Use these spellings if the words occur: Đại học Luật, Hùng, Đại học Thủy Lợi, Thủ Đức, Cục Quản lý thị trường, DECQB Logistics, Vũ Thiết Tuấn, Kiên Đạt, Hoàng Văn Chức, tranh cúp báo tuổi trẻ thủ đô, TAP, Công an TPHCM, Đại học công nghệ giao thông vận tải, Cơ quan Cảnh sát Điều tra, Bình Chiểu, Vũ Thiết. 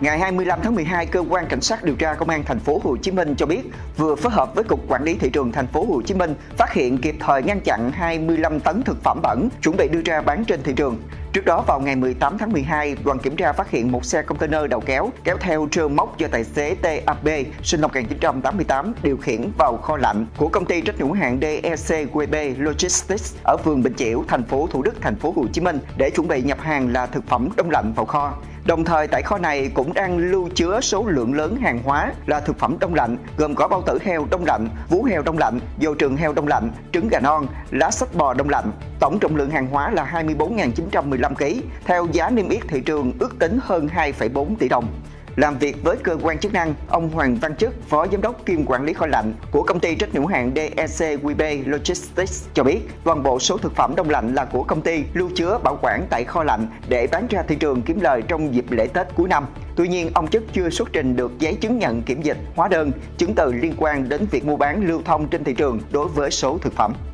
Ngày 25 tháng 12, cơ quan cảnh sát điều tra công an thành phố Hồ Chí Minh cho biết vừa phối hợp với Cục Quản lý thị trường thành phố Hồ Chí Minh phát hiện kịp thời ngăn chặn 25 tấn thực phẩm bẩn chuẩn bị đưa ra bán trên thị trường. Trước đó vào ngày 18 tháng 12, đoàn kiểm tra phát hiện một xe container đầu kéo kéo theo trơ móc do tài xế TAP sinh năm 1988 điều khiển vào kho lạnh của công ty trách nhiệm hữu hạn DECQB Logistics ở phường Bình Chiểu, thành phố Thủ Đức, thành phố Hồ Chí Minh để chuẩn bị nhập hàng là thực phẩm đông lạnh vào kho. Đồng thời tại kho này cũng đang lưu chứa số lượng lớn hàng hóa là thực phẩm đông lạnh gồm có bao tử heo đông lạnh, vú heo đông lạnh, dầu trường heo đông lạnh, trứng gà non, lá sách bò đông lạnh. Tổng trọng lượng hàng hóa là 24.915 kg, theo giá niêm yết thị trường ước tính hơn 2,4 tỷ đồng. Làm việc với cơ quan chức năng, ông Hoàng Văn Chức, Phó Giám đốc kiêm Quản lý kho lạnh của công ty trách nhiệm hữu hạn DECQB Logistics cho biết toàn bộ số thực phẩm đông lạnh là của công ty lưu chứa bảo quản tại kho lạnh để bán ra thị trường kiếm lời trong dịp lễ Tết cuối năm. Tuy nhiên, ông Chức chưa xuất trình được giấy chứng nhận kiểm dịch, hóa đơn, chứng từ liên quan đến việc mua bán lưu thông trên thị trường đối với số thực phẩm.